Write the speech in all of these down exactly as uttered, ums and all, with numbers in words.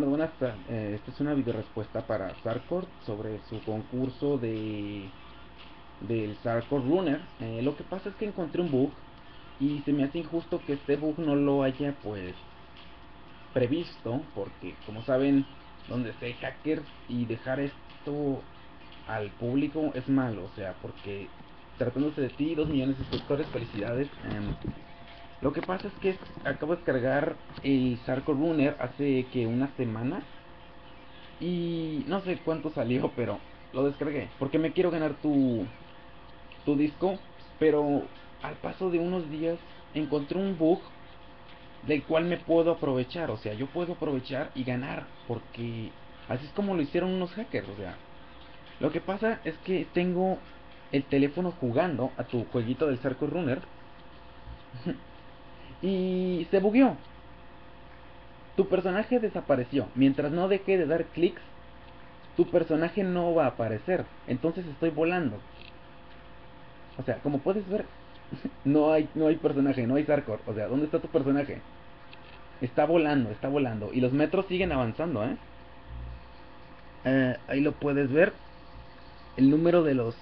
Bueno, buenas tardes. Eh, esta es una video respuesta para Zarcort sobre su concurso de del Zarcort Runner. Eh, lo que pasa es que encontré un bug y se me hace injusto que este bug no lo haya pues previsto, porque como saben, donde esté hacker y dejar esto al público es malo, o sea, porque tratándose de ti, dos millones de suscriptores, felicidades. Eh, Lo que pasa es que acabo de descargar el Zarcort Runner hace que una semana y no sé cuánto salió, pero lo descargué porque me quiero ganar tu, tu disco. Pero al paso de unos días encontré un bug del cual me puedo aprovechar, o sea, yo puedo aprovechar y ganar, porque así es como lo hicieron unos hackers. O sea, lo que pasa es que tengo el teléfono jugando a tu jueguito del Zarcort Runner y se bugueó. Tu personaje desapareció. Mientras no deje de dar clics, tu personaje no va a aparecer. Entonces estoy volando. O sea, como puedes ver, no hay, no hay personaje, no hay Zarcort. O sea, ¿dónde está tu personaje? Está volando, está volando. Y los metros siguen avanzando, ¿eh? eh ahí lo puedes ver. El número de los,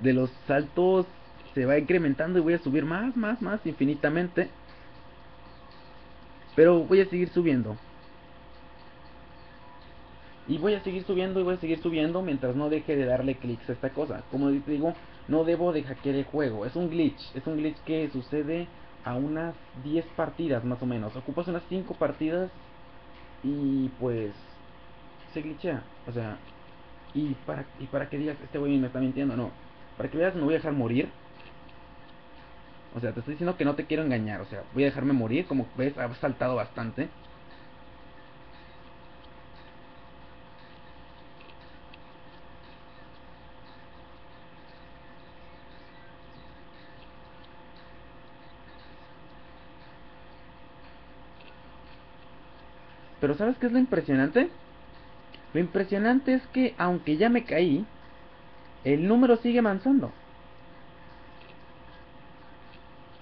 de los saltos se va incrementando y voy a subir más, más, más infinitamente. Pero voy a seguir subiendo. Y voy a seguir subiendo y voy a seguir subiendo mientras no deje de darle clics a esta cosa. Como te digo, no debo de hackear el juego. Es un glitch. Es un glitch que sucede a unas diez partidas más o menos. Ocupas unas cinco partidas y pues se glitchea. O sea, y para, y para que digas, este güey me está mintiendo, no. Para que veas, me voy a dejar morir. O sea, te estoy diciendo que no te quiero engañar. O sea, voy a dejarme morir. Como ves, ha saltado bastante. Pero ¿sabes qué es lo impresionante? Lo impresionante es que, aunque ya me caí, el número sigue avanzando.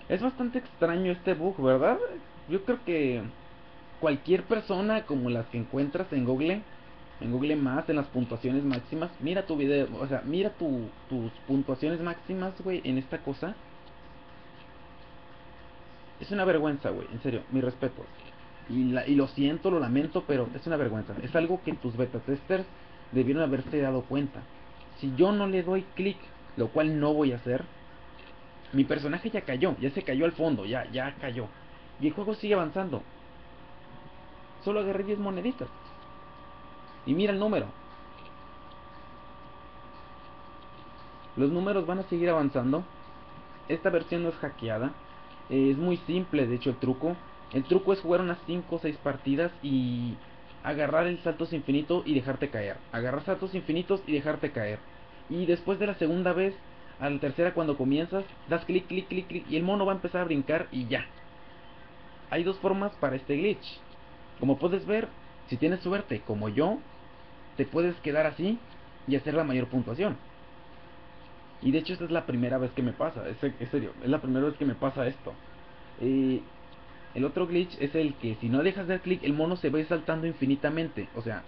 Es bastante extraño este bug, ¿verdad? Yo creo que cualquier persona, como las que encuentras en Google, en Google Más, en las puntuaciones máximas, mira tu video, o sea, mira tu, tus puntuaciones máximas, güey, en esta cosa. Es una vergüenza, güey, en serio, mi respeto. Y, la, y lo siento, lo lamento, pero es una vergüenza. Es algo que tus beta testers debieron haberse dado cuenta. Si yo no le doy clic, lo cual no voy a hacer, mi personaje ya cayó, ya se cayó al fondo, ya, ya cayó. Y el juego sigue avanzando. Solo agarré diez moneditas. Y mira el número. Los números van a seguir avanzando. Esta versión no es hackeada. Es muy simple, de hecho, el truco. El truco es jugar unas cinco o seis partidas y agarrar el saltos infinito y dejarte caer. Agarrar saltos infinitos y dejarte caer. Y después de la segunda vez, a la tercera, cuando comienzas, das clic, clic, clic, clic y el mono va a empezar a brincar y ya. Hay dos formas para este glitch. Como puedes ver, si tienes suerte como yo, te puedes quedar así y hacer la mayor puntuación. Y de hecho esta es la primera vez que me pasa. Es, en serio, es la primera vez que me pasa esto. Eh... El otro glitch es el que, si no dejas de dar clic, el mono se va saltando infinitamente. O sea,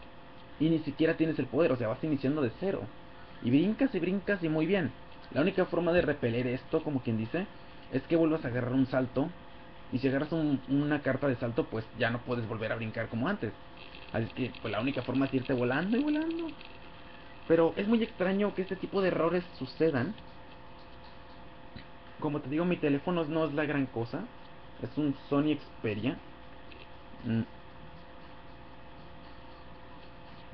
y ni siquiera tienes el poder. O sea, vas iniciando de cero. Y brincas y brincas y muy bien. La única forma de repeler esto, como quien dice, es que vuelvas a agarrar un salto. Y si agarras un, una carta de salto, pues ya no puedes volver a brincar como antes. Así que pues, la única forma es irte volando y volando. Pero es muy extraño que este tipo de errores sucedan. Como te digo, mi teléfono no es la gran cosa. Es un Sony Xperia. Mm.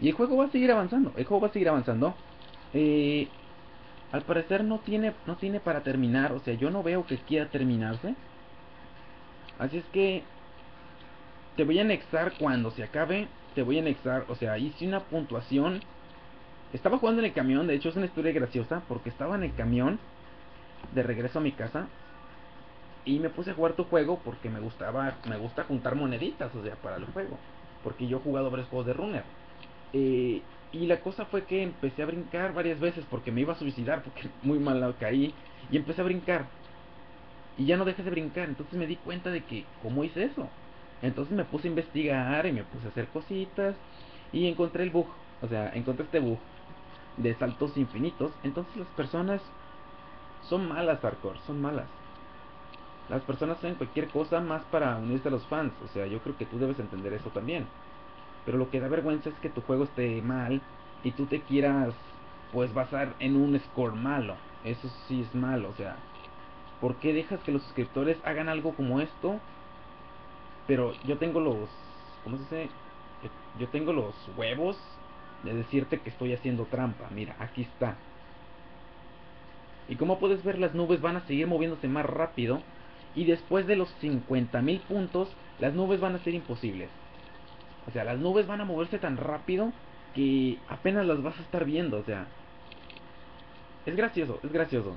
Y el juego va a seguir avanzando. El juego va a seguir avanzando. Eh, al parecer no tiene, no tiene para terminar. O sea, yo no veo que quiera terminarse. Así es que te voy a anexar cuando se acabe. Te voy a anexar. O sea, hice una puntuación. Estaba jugando en el camión. De hecho, es una historia graciosa, porque estaba en el camión de regreso a mi casa. Y me puse a jugar tu juego porque me gustaba, me gusta juntar moneditas, o sea, para el juego. Porque yo he jugado varios juegos de runner. Eh, y la cosa fue que empecé a brincar varias veces porque me iba a suicidar, porque muy mal caí. Y empecé a brincar. Y ya no dejé de brincar, entonces me di cuenta de que, ¿cómo hice eso? Entonces me puse a investigar y me puse a hacer cositas y encontré el bug, o sea, encontré este bug de saltos infinitos. Entonces las personas son malas, Zarcort, son malas. Las personas hacen cualquier cosa más para unirse a los fans, o sea, yo creo que tú debes entender eso también. Pero lo que da vergüenza es que tu juego esté mal y tú te quieras, pues, basar en un score malo. Eso sí es malo, o sea, ¿por qué dejas que los suscriptores hagan algo como esto? Pero yo tengo los, ¿cómo se dice? Yo tengo los huevos de decirte que estoy haciendo trampa. Mira, aquí está. Y como puedes ver, las nubes van a seguir moviéndose más rápido. Y después de los cincuenta mil puntos, las nubes van a ser imposibles. O sea, las nubes van a moverse tan rápido que apenas las vas a estar viendo, o sea. Es gracioso, es gracioso.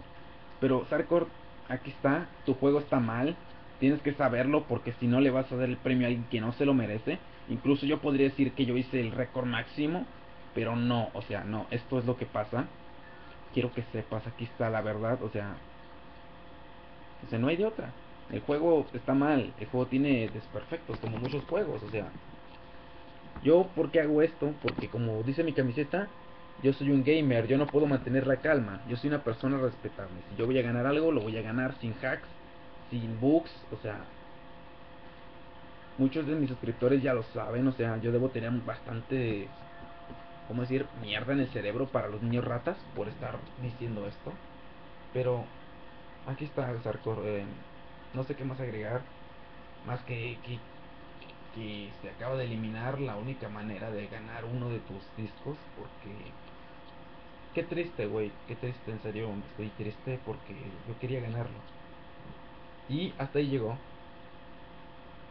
Pero, Zarcort, aquí está, tu juego está mal. Tienes que saberlo porque si no le vas a dar el premio a alguien que no se lo merece. Incluso yo podría decir que yo hice el récord máximo, pero no, o sea, no, esto es lo que pasa. Quiero que sepas, aquí está la verdad, o sea, o sea, no hay de otra. El juego está mal, el juego tiene desperfectos, como muchos juegos, o sea. Yo, ¿por qué hago esto? Porque como dice mi camiseta, yo soy un gamer, yo no puedo mantener la calma. Yo soy una persona respetable. Si yo voy a ganar algo, lo voy a ganar sin hacks, sin bugs, o sea. Muchos de mis suscriptores ya lo saben, o sea, yo debo tener bastante, ¿cómo decir?, mierda en el cerebro para los niños ratas por estar diciendo esto. Pero aquí está el Zarcort, eh, no sé qué más agregar, más que, que que se acaba de eliminar la única manera de ganar uno de tus discos, porque qué triste, güey, qué triste, en serio, estoy triste porque yo quería ganarlo. Y hasta ahí llegó.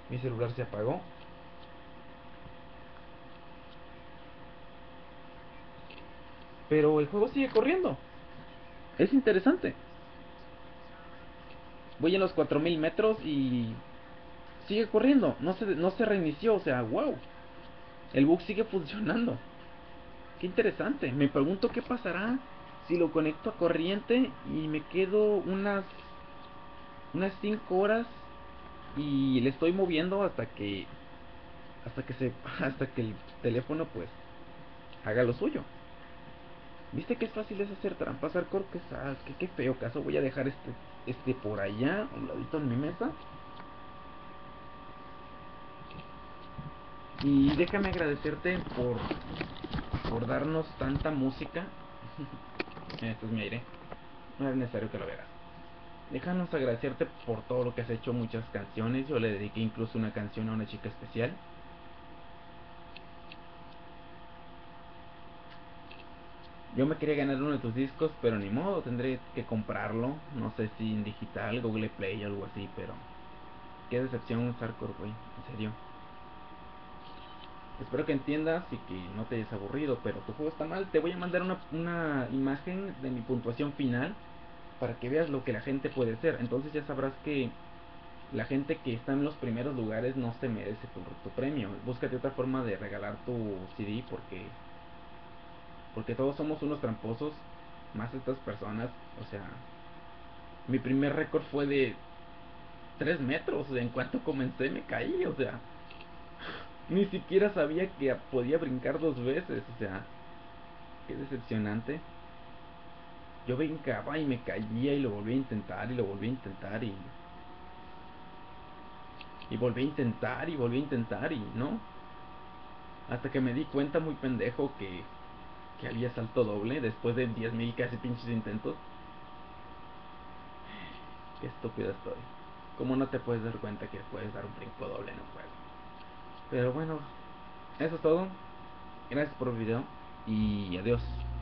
Mi celular se apagó. Pero el juego sigue corriendo. Es interesante. Voy en los cuatro mil metros y sigue corriendo. No se, no se reinició. O sea, wow. El bug sigue funcionando. Qué interesante. Me pregunto qué pasará si lo conecto a corriente y me quedo unas unas cinco horas y le estoy moviendo hasta que hasta que se hasta que el teléfono pues haga lo suyo. ¿Viste que es fácil es hacer trampas, Zarcort? Que qué feo caso. Voy a dejar este este por allá, un ladito en mi mesa. Y déjame agradecerte por por darnos tanta música. Esto es mi aire. No es necesario que lo veas. Déjanos agradecerte por todo lo que has hecho, muchas canciones. Yo le dediqué incluso una canción a una chica especial. Yo me quería ganar uno de tus discos, pero ni modo, tendré que comprarlo. No sé si en digital, Google Play o algo así, pero qué decepción, Zarcort, güey, en serio. Espero que entiendas y que no te hayas aburrido, pero tu juego está mal. Te voy a mandar una, una imagen de mi puntuación final para que veas lo que la gente puede hacer. Entonces ya sabrás que la gente que está en los primeros lugares no se merece tu, tu premio. Búscate otra forma de regalar tu C D porque... porque todos somos unos tramposos, más estas personas, o sea, mi primer récord fue de tres metros, en cuanto comencé me caí, o sea, ni siquiera sabía que podía brincar dos veces, o sea, qué decepcionante. Yo brincaba y me caía y lo volví a intentar y lo volví a intentar y... y volví a intentar y volví a intentar y no. Hasta que me di cuenta muy pendejo que... que había salto doble después de diez mil casi pinches intentos. Qué estúpido estoy. Como no te puedes dar cuenta que puedes dar un brinco doble en un juego. Pero bueno, eso es todo. Gracias por el video y adiós.